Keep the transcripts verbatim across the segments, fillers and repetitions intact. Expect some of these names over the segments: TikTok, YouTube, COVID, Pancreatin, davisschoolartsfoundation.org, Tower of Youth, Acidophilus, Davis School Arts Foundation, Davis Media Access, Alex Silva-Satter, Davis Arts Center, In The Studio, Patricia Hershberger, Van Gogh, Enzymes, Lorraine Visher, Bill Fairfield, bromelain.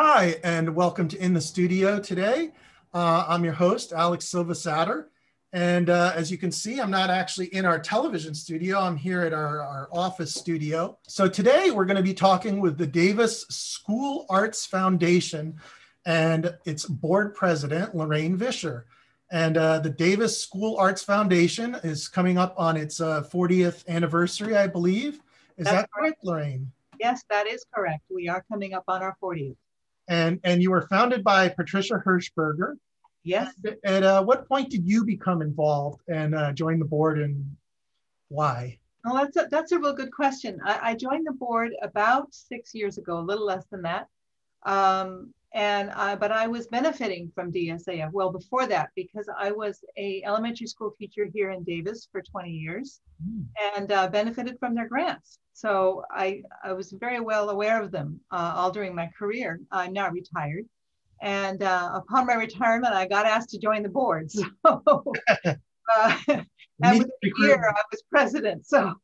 Hi, and welcome to In the Studio today. Uh, I'm your host, Alex Silva-Satter. And uh, as you can see, I'm not actually in our television studio. I'm here at our, our office studio. So today we're going to be talking with the Davis School Arts Foundation and its board president, Lorraine Visher. And uh, the Davis School Arts Foundation is coming up on its uh, fortieth anniversary, I believe. Is That's that correct, correct, Lorraine? Yes, that is correct. We are coming up on our fortieth. And, and you were founded by Patricia Hershberger. Yes. At, at uh, what point did you become involved and uh, join the board, and why? Well, that's a, that's a real good question. I, I joined the board about six years ago, a little less than that. Um, and I, but I was benefiting from D S A F well before that, because I was a elementary school teacher here in Davis for twenty years mm. and uh, benefited from their grants. So I, I was very well aware of them uh, all during my career. I'm now retired. And uh, upon my retirement, I got asked to join the board. So uh, and within a year, I was president. So,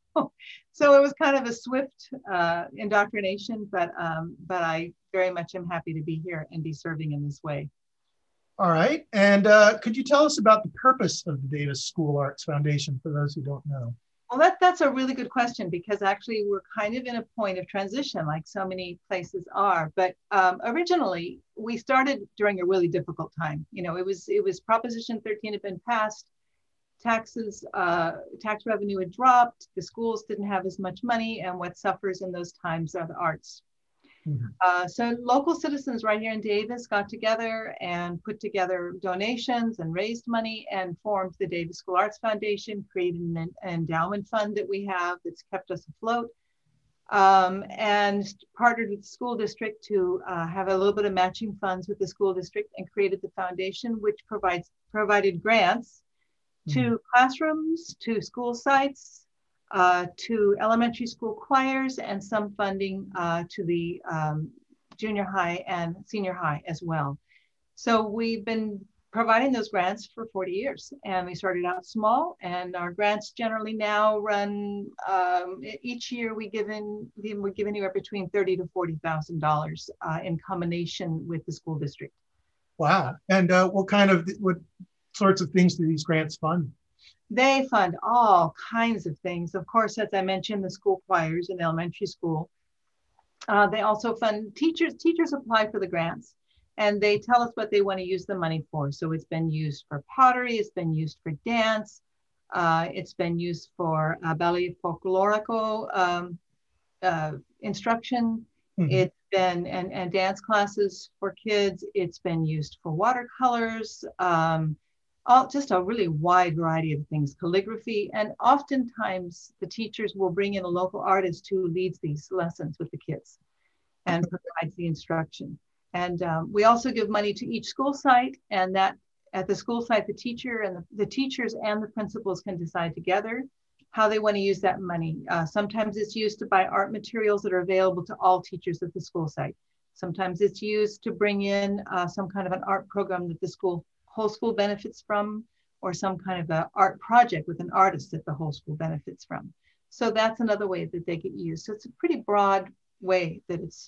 so it was kind of a swift uh, indoctrination, but, um, but I very much am happy to be here and be serving in this way. All right. And uh, could you tell us about the purpose of the Davis School Arts Foundation for those who don't know? Well, that, that's a really good question, because actually we're kind of in a point of transition, like so many places are. But um, originally, we started during a really difficult time. You know, it was it was Proposition thirteen had been passed, taxes, uh, tax revenue had dropped, the schools didn't have as much money, and what suffers in those times are the arts. Mm-hmm. uh, so local citizens right here in Davis got together and put together donations and raised money and formed the Davis School Arts Foundation, created an endowment fund that we have that's kept us afloat, um, and partnered with the school district to uh, have a little bit of matching funds with the school district, and created the foundation, which provides provided grants mm-hmm. to classrooms, to school sites, Uh, to elementary school choirs, and some funding uh, to the um, junior high and senior high as well. So we've been providing those grants for forty years, and we started out small, and our grants generally now run, um, each year we give in, we're giving anywhere between thirty thousand to forty thousand dollars uh, in combination with the school district. Wow, and uh, what kind of, what sorts of things do these grants fund? They fund all kinds of things. Of course, as I mentioned, the school choirs in elementary school. Uh, they also fund teachers. Teachers apply for the grants, and they tell us what they want to use the money for. So it's been used for pottery. It's been used for dance. Uh, it's been used for uh, ballet folklorico um, uh, instruction. Mm-hmm. It's been and, and dance classes for kids. It's been used for watercolors. Um, All, just a really wide variety of things, calligraphy, and oftentimes the teachers will bring in a local artist who leads these lessons with the kids and provides the instruction. And um, we also give money to each school site, and that at the school site, the teacher and the, the teachers and the principals can decide together how they want to use that money. Uh, sometimes it's used to buy art materials that are available to all teachers at the school site. Sometimes it's used to bring in uh, some kind of an art program that the school whole school benefits from, or some kind of an art project with an artist that the whole school benefits from. So that's another way that they get used. So it's a pretty broad way that it's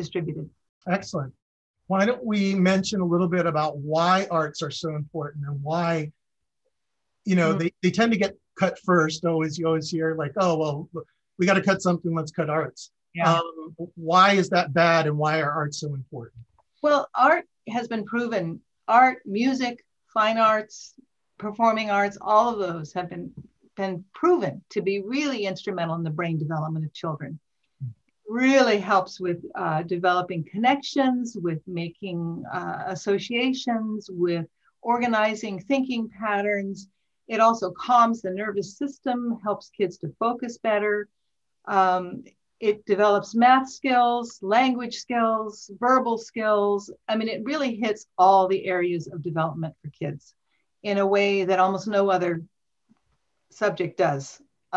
distributed. Excellent. Why don't we mention a little bit about why arts are so important, and why, you know, mm-hmm. they, they tend to get cut first. Always, you always hear like, oh, well, we got to cut something, let's cut arts. Yeah. Um, why is that bad, and why are arts so important? Well, art has been proven. Art, music, fine arts, performing arts, all of those have been, been proven to be really instrumental in the brain development of children. Really helps with uh, developing connections, with making uh, associations, with organizing thinking patterns. It also calms the nervous system, helps kids to focus better. Um, It develops math skills, language skills, verbal skills. I mean, it really hits all the areas of development for kids in a way that almost no other subject does.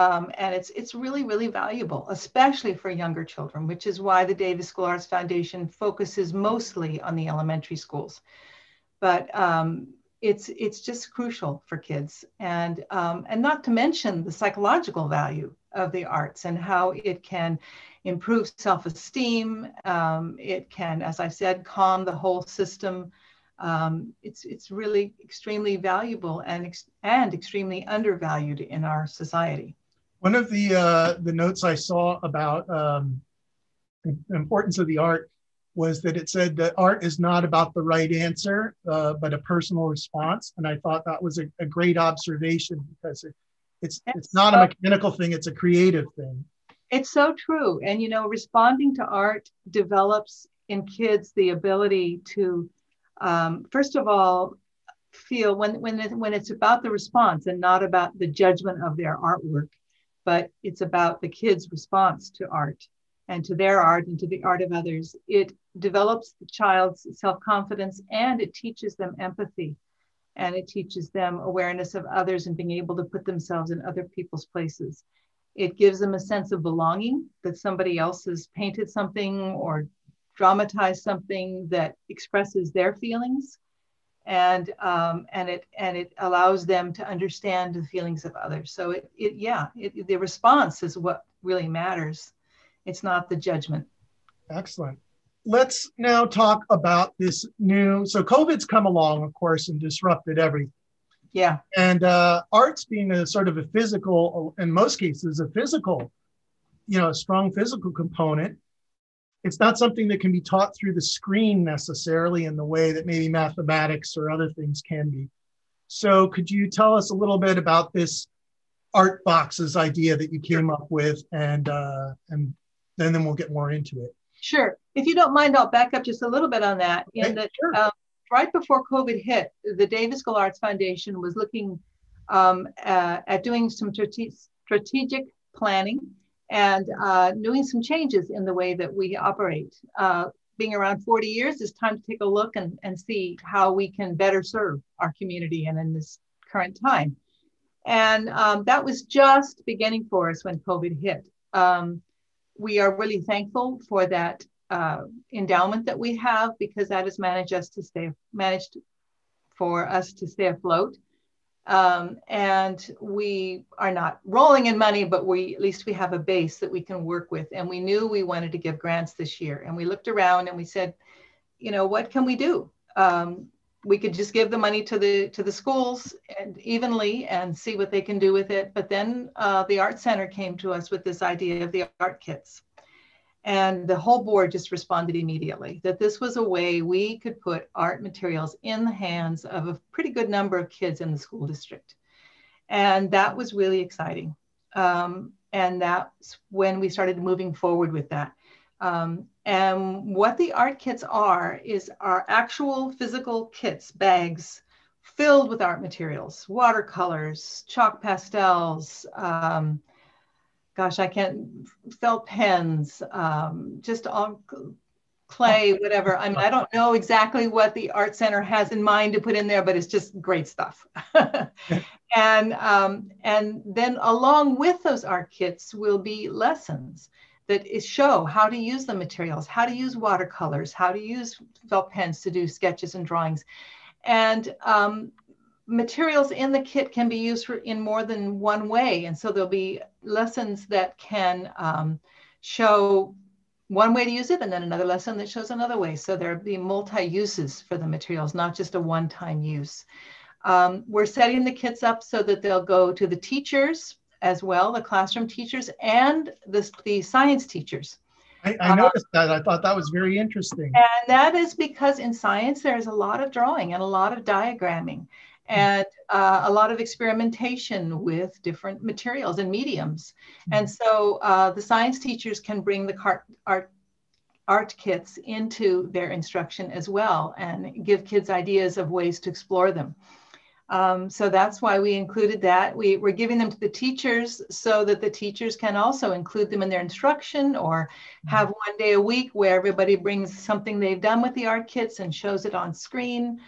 Um, and it's, it's really, really valuable, especially for younger children, which is why the Davis School Arts Foundation focuses mostly on the elementary schools. But um, it's, it's just crucial for kids. And, um, and not to mention the psychological value of the arts and how it can improve self-esteem. Um, it can, as I said, calm the whole system. Um, it's, it's really extremely valuable and, ex and extremely undervalued in our society. One of the, uh, the notes I saw about um, the importance of the art was that it said that art is not about the right answer, uh, but a personal response. And I thought that was a, a great observation, because it, it's, it's not a mechanical thing, it's a creative thing. It's so true. And, you know, responding to art develops in kids the ability to, um, first of all, feel when, when, it, when it's about the response and not about the judgment of their artwork, but it's about the kids' response to art and to their art and to the art of others. It develops the child's self-confidence, and it teaches them empathy, and it teaches them awareness of others and being able to put themselves in other people's places. It gives them a sense of belonging, that somebody else has painted something or dramatized something that expresses their feelings, and um, and it and it allows them to understand the feelings of others. So it, it yeah, it, the response is what really matters. It's not the judgment. Excellent. Let's now talk about this new, so COVID's come along, of course, and disrupted everything. Yeah. And uh, arts being a sort of a physical, in most cases, a physical, you know, a strong physical component. It's not something that can be taught through the screen necessarily in the way that maybe mathematics or other things can be. So could you tell us a little bit about this art boxes idea that you came up with, and, uh, and then, then we'll get more into it. Sure. If you don't mind, I'll back up just a little bit on that. Okay, in that, sure. um, right before COVID hit, the Davis School Arts Foundation was looking um, uh, at doing some strategic planning and uh, doing some changes in the way that we operate. Uh, being around forty years, it's time to take a look and, and see how we can better serve our community and in this current time. And um, that was just beginning for us when COVID hit. Um, We are really thankful for that uh, endowment that we have, because that has managed us to stay managed for us to stay afloat. Um, and we are not rolling in money, but we at least we have a base that we can work with. And we knew we wanted to give grants this year. And we looked around and we said, you know, what can we do? Um, we could just give the money to the to the schools and evenly and see what they can do with it. But then uh, the Art Center came to us with this idea of the art kits. And the whole board just responded immediately that this was a way we could put art materials in the hands of a pretty good number of kids in the school district. And that was really exciting. Um, and that's when we started moving forward with that. Um, and what the art kits are is our actual physical kits, bags filled with art materials, watercolors, chalk pastels, um, gosh, I can't, felt pens, um, just all clay, whatever. I mean, I don't know exactly what the Art Center has in mind to put in there, but it's just great stuff. and, um, and then along with those art kits will be lessons that is show how to use the materials, how to use watercolors, how to use felt pens to do sketches and drawings. And um, materials in the kit can be used for, in more than one way. And so there'll be lessons that can um, show one way to use it, and then another lesson that shows another way. So there'll be multi-uses for the materials, not just a one-time use. Um, we're setting the kits up so that they'll go to the teachers as well, the classroom teachers and the, the science teachers. I, I noticed um, that. I thought that was very interesting. And that is because in science, there's a lot of drawing and a lot of diagramming and uh, a lot of experimentation with different materials and mediums. Mm-hmm. And so uh, the science teachers can bring the art, art, art kits into their instruction as well and give kids ideas of ways to explore them. Um, so that's why we included that. We were giving them to the teachers so that the teachers can also include them in their instruction, or have one day a week where everybody brings something they've done with the art kits and shows it on screen.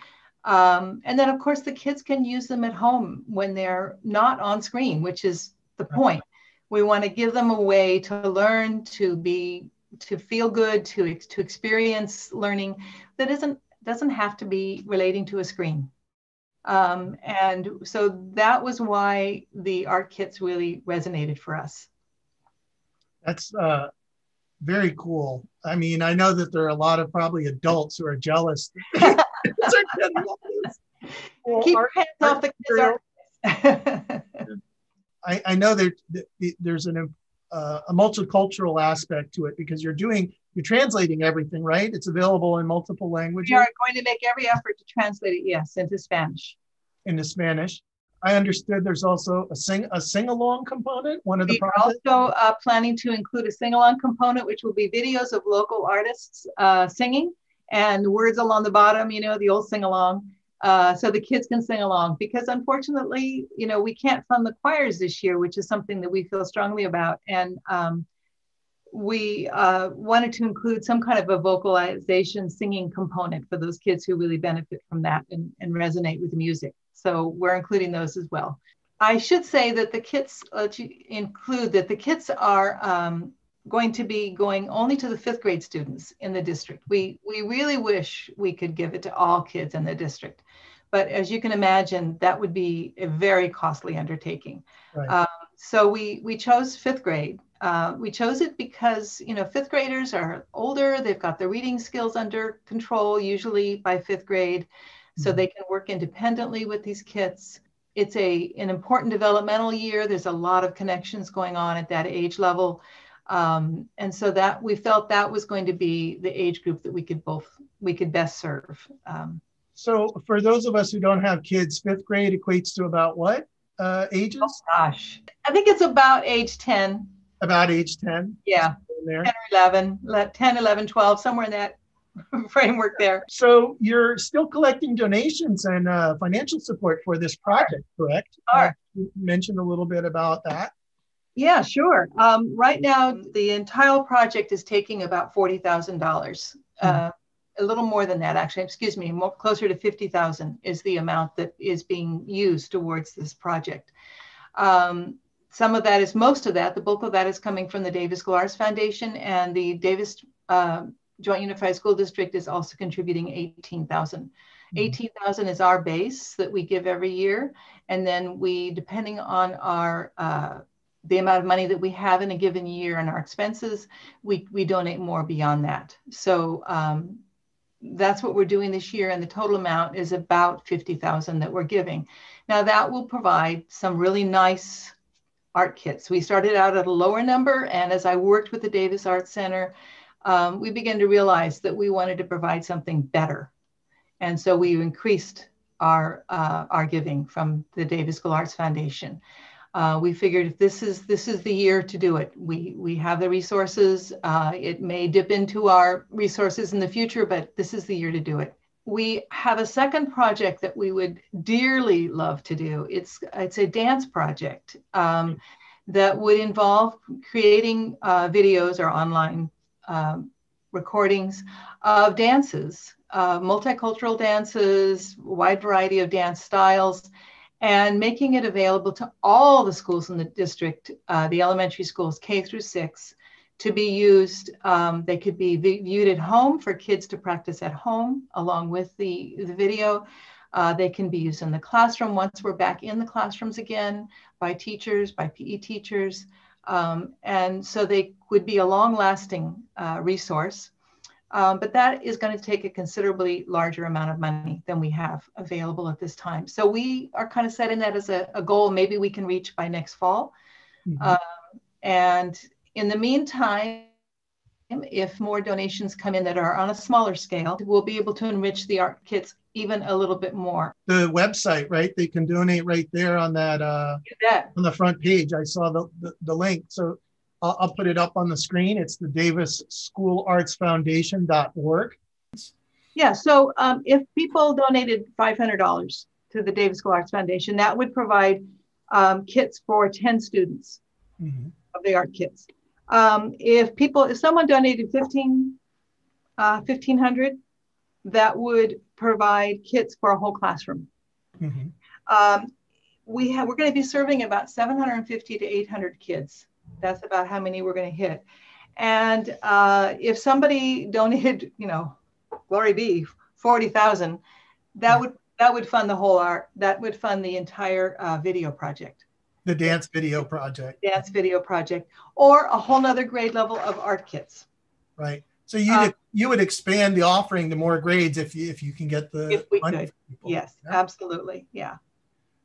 Um, and then of course the kids can use them at home when they're not on screen, which is the point. We want to give them a way to learn, to be, to feel good, to, to experience learning that isn't, doesn't have to be relating to a screen. Um, and so that was why the art kits really resonated for us. That's uh, very cool. I mean, I know that there are a lot of probably adults who are jealous. Keep your hands off the kids. I, I know there, there's an, uh, a multicultural aspect to it because you're doing, you're translating everything, right? It's available in multiple languages. We are going to make every effort to translate it, yes, into Spanish. Into Spanish. I understood there's also a sing a sing-along component, one of the projects. We're also uh, planning to include a sing-along component, which will be videos of local artists uh, singing and words along the bottom, you know, the old sing-along, uh, so the kids can sing along. Because unfortunately, you know, we can't fund the choirs this year, which is something that we feel strongly about. And um, we uh, wanted to include some kind of a vocalization singing component for those kids who really benefit from that and, and resonate with the music. So we're including those as well. I should say that the kits, let you include that the kits are um, going to be going only to the fifth grade students in the district. We, we really wish we could give it to all kids in the district. But as you can imagine, that would be a very costly undertaking. Right. Um, so we, we chose fifth grade. Uh, we chose it because, you know, fifth graders are older. They've got their reading skills under control, usually by fifth grade. So they can work independently with these kits. It's a, an important developmental year. There's a lot of connections going on at that age level. Um, and so that we felt that was going to be the age group that we could both, we could best serve. Um, so for those of us who don't have kids, fifth grade equates to about what uh, ages? Oh gosh, I think it's about age ten. About age ten? Yeah, there. ten, eleven, ten, eleven, twelve, somewhere in that framework there. So you're still collecting donations and uh, financial support for this project, correct? Sure. Uh, you mentioned a little bit about that. Yeah, sure. Um, right now, the entire project is taking about forty thousand dollars. Mm-hmm. uh, a little more than that, actually. Excuse me, more, closer to fifty thousand dollars is the amount that is being used towards this project. Um, some of that is, most of that, the bulk of that is coming from the Davis School Arts Foundation, and the Davis uh, Joint Unified School District is also contributing eighteen thousand dollars. eighteen thousand dollars is our base that we give every year. And then we, depending on our, uh, the amount of money that we have in a given year and our expenses, we, we donate more beyond that. So um, that's what we're doing this year. And the total amount is about fifty thousand dollars that we're giving. Now that will provide some really nice art kits. We started out at a lower number. And as I worked with the Davis Arts Center, Um, we began to realize that we wanted to provide something better. And so we increased our, uh, our giving from the Davis School Arts Foundation. Uh, we figured if this is, this is the year to do it. We, we have the resources. Uh, it may dip into our resources in the future, but this is the year to do it. We have a second project that we would dearly love to do. It's, it's a dance project um, that would involve creating uh, videos or online Um, recordings of dances, uh, multicultural dances, wide variety of dance styles, and making it available to all the schools in the district, uh, the elementary schools K through six, to be used. Um, they could be viewed at home for kids to practice at home along with the, the video. Uh, they can be used in the classroom once we're back in the classrooms again by teachers, by P E teachers. Um, and so they would be a long-lasting uh, resource, um, but that is going to take a considerably larger amount of money than we have available at this time. So we are kind of setting that as a, a goal maybe we can reach by next fall. Mm-hmm. um, and in the meantime, if more donations come in that are on a smaller scale, we'll be able to enrich the art kits even a little bit more. The website, right? They can donate right there on that, uh, on the front page. I saw the, the, the link. So I'll, I'll put it up on the screen. It's the davis school arts foundation dot org. Yeah, so um, if people donated five hundred dollars to the Davis School Arts Foundation, that would provide um, kits for ten students mm-hmm. of the art kits. Um, if people, if someone donated fifteen, uh, fifteen hundred, that would provide kits for a whole classroom. Mm-hmm. um, we have, we're going to be serving about seven hundred fifty to eight hundred kids. That's about how many we're going to hit. And uh, if somebody donated, you know, glory be, forty thousand, that would, that would fund the whole art, that would fund the entire uh, video project. The dance video project. Dance video project, or a whole nother grade level of art kits. Right. So you um, you would expand the offering to more grades if you, if you can get the if we money could. From people. Yes, yeah. Absolutely. Yeah.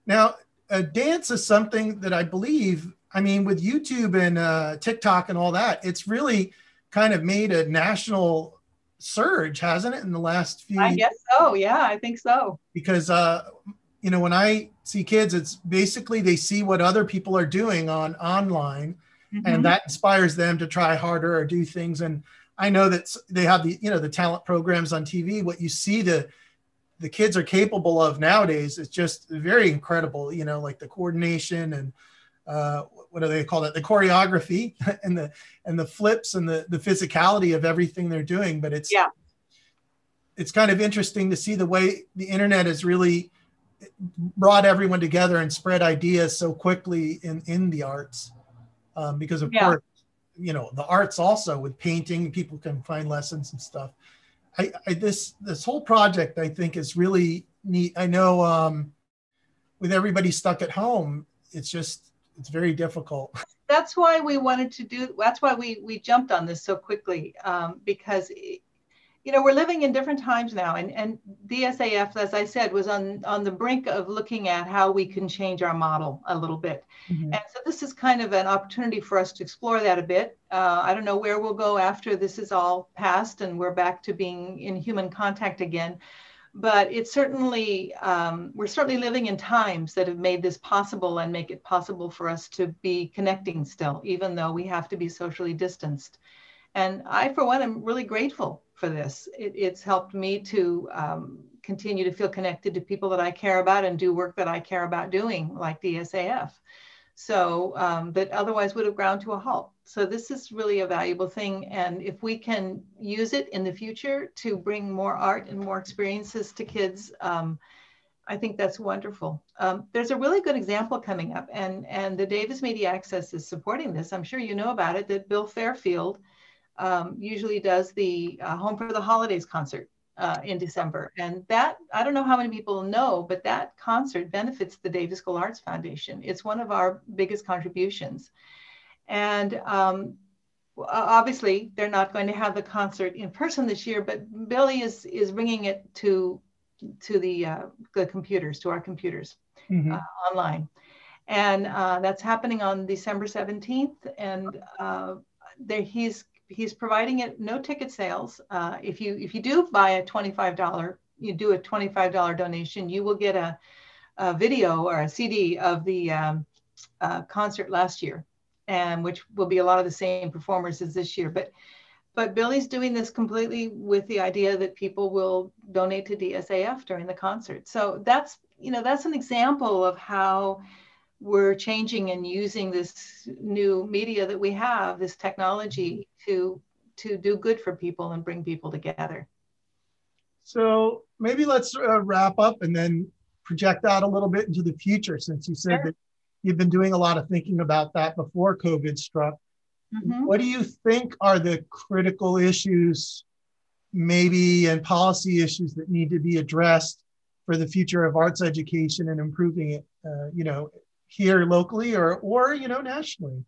Now, uh, dance is something that I believe, I mean, with YouTube and uh, TikTok and all that, it's really kind of made a national surge, hasn't it, in the last few years? I guess so. Yeah, I think so. Because, uh, you know, when I see kids, it's basically they see what other people are doing on online, mm-hmm. and that inspires them to try harder or do things. And I know that they have the, you know, the talent programs on T V. What you see the the kids are capable of nowadays is just very incredible, you know, like the coordination and uh, what do they call that? The choreography and the and the flips and the, the physicality of everything they're doing. But it's, yeah. it's kind of interesting to see the way the internet is really brought everyone together and spread ideas so quickly in, in the arts. Um, because of yeah. course, you know, the arts also with painting, people can find lessons and stuff. I, I this this whole project, I think, is really neat. I know um, with everybody stuck at home, it's just, it's very difficult. That's why we wanted to do, that's why we, we jumped on this so quickly, um, because it, you know, we're living in different times now, and, and D S A F, as I said, was on, on the brink of looking at how we can change our model a little bit. Mm-hmm. And so this is kind of an opportunity for us to explore that a bit. Uh, I don't know where we'll go after this is all passed and we're back to being in human contact again. But it's certainly, um, we're certainly living in times that have made this possible and make it possible for us to be connecting still, even though we have to be socially distanced. And I, for one, am really grateful for this. It, it's helped me to um, continue to feel connected to people that I care about and do work that I care about doing, like D S A F. So um, that otherwise would have ground to a halt. So this is really a valuable thing. And if we can use it in the future to bring more art and more experiences to kids, um, I think that's wonderful. Um, there's a really good example coming up, and, and the Davis Media Access is supporting this. I'm sure you know about it, that Bill Fairfield Um, usually does the uh, Home for the Holidays concert uh, in December. And that, I don't know how many people know, but that concert benefits the Davis School Arts Foundation. It's one of our biggest contributions. And um, obviously they're not going to have the concert in person this year, but Billy is, is bringing it to, to the, uh, the computers, to our computers, mm-hmm. uh, online. And uh, that's happening on December seventeenth. And uh, there he's, He's providing it, no ticket sales. Uh, if you if you do buy a twenty-five dollar, you do a twenty-five dollar donation, you will get a, a video or a C D of the um, uh, concert last year, and which will be a lot of the same performers as this year. But but Billy's doing this completely with the idea that people will donate to D S A F during the concert. So that's you know that's an example of how we're changing and using this new media that we have, this technology, to to do good for people and bring people together. So maybe let's uh, wrap up and then project out a little bit into the future, since you said sure. that you've been doing a lot of thinking about that before COVID struck. Mm-hmm. What do you think are the critical issues, maybe, and policy issues that need to be addressed for the future of arts education and improving it, uh, you know, here locally or, or you know, nationally?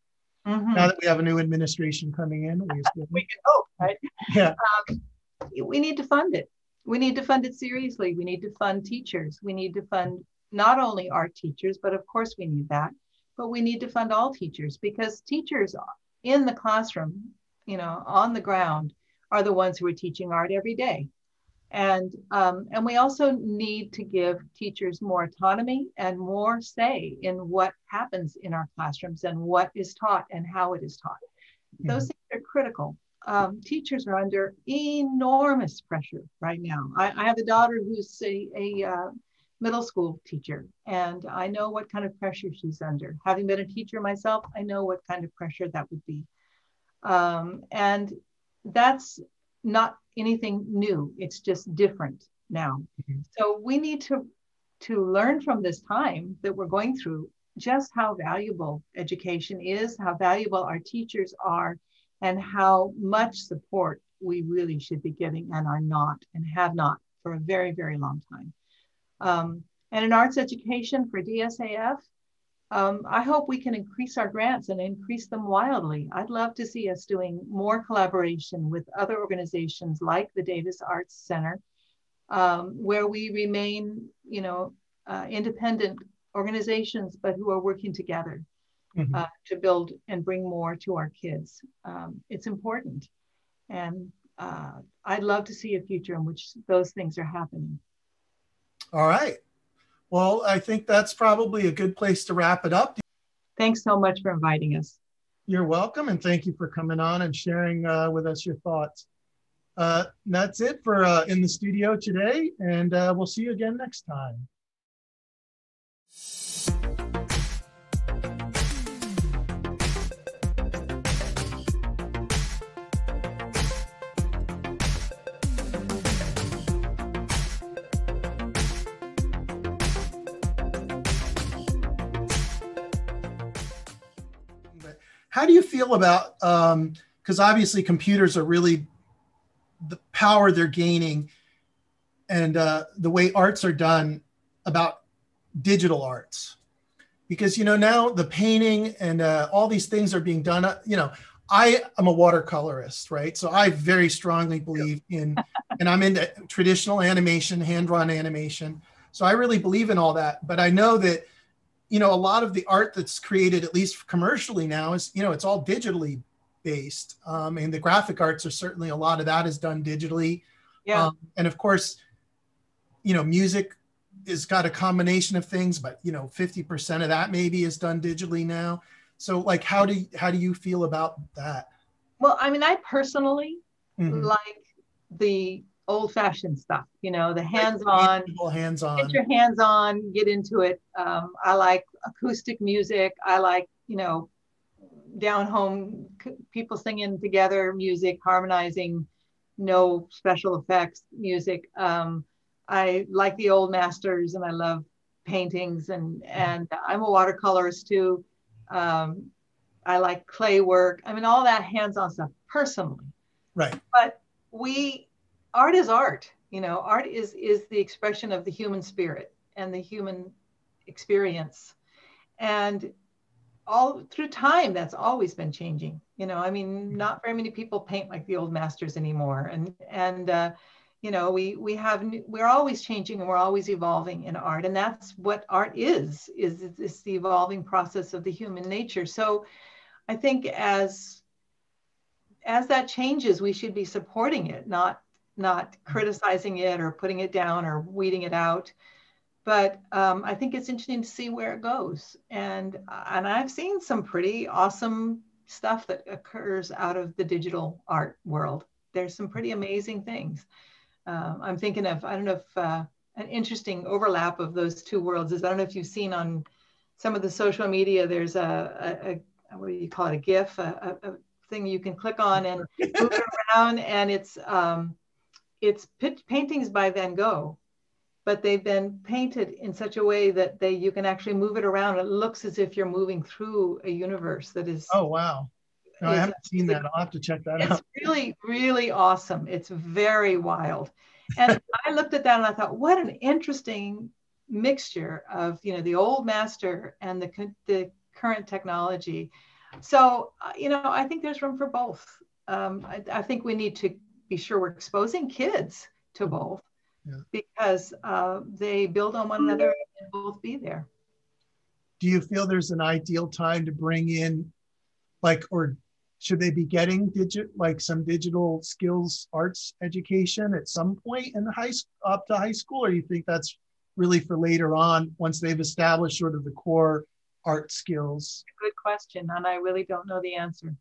Mm-hmm. Now that we have a new administration coming in. We, still... we can hope, right? Yeah. Um, we need to fund it. We need to fund it seriously. We need to fund teachers. We need to fund not only art teachers, but of course we need that, but we need to fund all teachers, because teachers in the classroom, you know, on the ground, are the ones who are teaching art every day. And, um, and we also need to give teachers more autonomy and more say in what happens in our classrooms and what is taught and how it is taught. Mm-hmm. Those things are critical. Um, teachers are under enormous pressure right now. I, I have a daughter who's a, a uh, middle school teacher, and I know what kind of pressure she's under. Having been a teacher myself, I know what kind of pressure that would be. Um, and that's not anything new, it's just different now. Mm-hmm. So we need to, to learn from this time that we're going through just how valuable education is, how valuable our teachers are, and how much support we really should be giving and are not, and have not for a very, very long time. Um, and in arts education for D S A F, Um, I hope we can increase our grants and increase them wildly. I'd love to see us doing more collaboration with other organizations like the Davis Arts Center, um, where we remain, you know, uh, independent organizations, but who are working together mm-hmm. uh, to build and bring more to our kids. Um, it's important. And uh, I'd love to see a future in which those things are happening. All right. Well, I think that's probably a good place to wrap it up. Thanks so much for inviting us. You're welcome, and thank you for coming on and sharing uh, with us your thoughts. Uh, that's it for uh, In the Studio today, and uh, we'll see you again next time. How do you feel about, um, because obviously computers are really the power they're gaining, and uh, the way arts are done, about digital arts? Because, you know, now the painting and uh, all these things are being done, uh, you know, I am a watercolorist, right? So I very strongly believe yep. in, and I'm into traditional animation, hand-drawn animation. So I really believe in all that, but I know that you know, a lot of the art that's created, at least commercially now, is, you know, it's all digitally based. Um, and the graphic arts are certainly, a lot of that is done digitally. Yeah. Um, and of course, you know, music has got a combination of things, but, you know, fifty percent of that maybe is done digitally now. So like, how do you, how do you feel about that? Well, I mean, I personally mm-hmm. like the old fashioned stuff, you know, the hands-on, hands-on, get your hands on, get into it. Um, I like acoustic music. I like, you know, down home, people singing together music, harmonizing, no special effects music. Um, I like the old masters, and I love paintings, and, and I'm a watercolorist too. Um, I like clay work. I mean, all that hands-on stuff personally. Right. But we, art is art, you know, art is, is the expression of the human spirit and the human experience. And all through time, that's always been changing. You know, I mean, not very many people paint like the old masters anymore. And, and uh, you know, we, we have, we're always changing, and we're always evolving in art. And that's what art is, is it's the evolving process of the human nature. So I think as, as that changes, we should be supporting it, not not criticizing it or putting it down or weeding it out. But um, I think it's interesting to see where it goes. And, and I've seen some pretty awesome stuff that occurs out of the digital art world. There's some pretty amazing things. Um, I'm thinking of, I don't know if uh, an interesting overlap of those two worlds is, I don't know if you've seen on some of the social media, there's a, a, a what do you call it, a GIF, a, a thing you can click on and move it around, and it's, um, It's paintings by Van Gogh, but they've been painted in such a way that they you can actually move it around. It looks as if you're moving through a universe that is. Oh, wow. No, is, I haven't seen that. I'll have to check that out. It's really, really awesome. It's very wild. And I looked at that and I thought, what an interesting mixture of, you know, the old master and the, the current technology. So, you know, I think there's room for both. Um, I, I think we need to be sure we're exposing kids to both yeah. because uh, they build on one another and both be there. Do you feel there's an ideal time to bring in, like, or should they be getting digit, like some digital skills, arts education at some point in the high up to high school? Or do you think that's really for later on once they've established sort of the core art skills? Good question. And I really don't know the answer.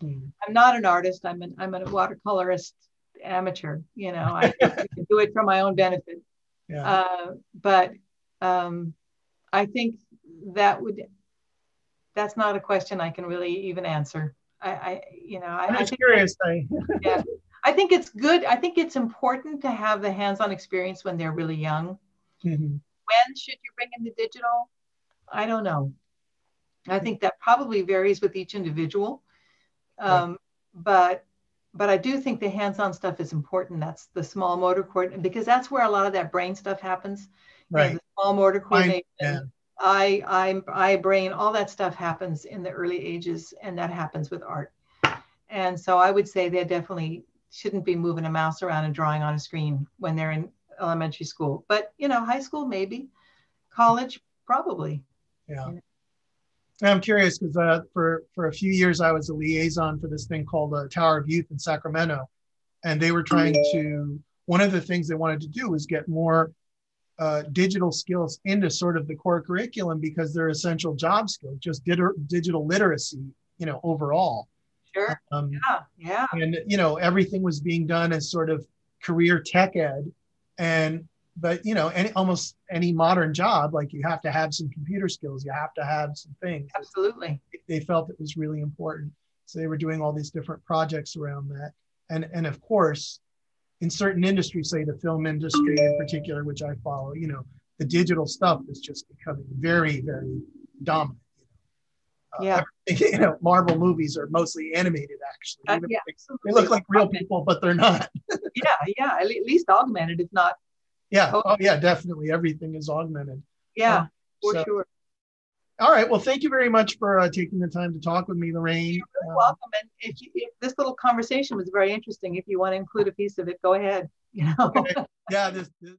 Hmm. I'm not an artist. I'm an, I'm a watercolorist. Amateur, you know, I do it for my own benefit. Yeah. Uh, but um, I think that would, that's not a question I can really even answer. I, I you know, I, I'm I think curious. I, yeah, I think it's good. I think it's important to have the hands-on experience when they're really young. Mm-hmm. When should you bring in the digital? I don't know. I think that probably varies with each individual. Um, right. But But I do think the hands-on stuff is important. That's the small motor coordination, because that's where a lot of that brain stuff happens. Right. You know, the small motor coordination, yeah. eye, eye, eye, brain, all that stuff happens in the early ages, and that happens with art. And so I would say they definitely shouldn't be moving a mouse around and drawing on a screen when they're in elementary school. But, you know, high school, maybe. College, probably. Yeah. You know? I'm curious because uh, for, for a few years, I was a liaison for this thing called the Tower of Youth in Sacramento. And they were trying to, one of the things they wanted to do was get more uh, digital skills into sort of the core curriculum because they're essential job skills, just did, digital literacy, you know, overall. Sure, um, yeah, yeah. And, you know, everything was being done as sort of career tech ed. And, but, you know, any, almost any modern job, like you have to have some computer skills, you have to have some things. Absolutely. They felt it was really important. So they were doing all these different projects around that. And, and of course, in certain industries, say the film industry in particular, which I follow, you know, the digital stuff is just becoming very, very dominant. You know? uh, yeah. You know, Marvel movies are mostly animated, actually. Uh, yeah, they look like real people, but they're not. yeah, yeah, at least augmented, if not. Yeah, oh yeah, definitely. Everything is augmented. Yeah, um, for so. sure. All right. Well, thank you very much for uh, taking the time to talk with me, Lorraine. You're um, welcome. And if, you, if this little conversation was very interesting, if you want to include a piece of it, go ahead. You know. Okay. Yeah. This. this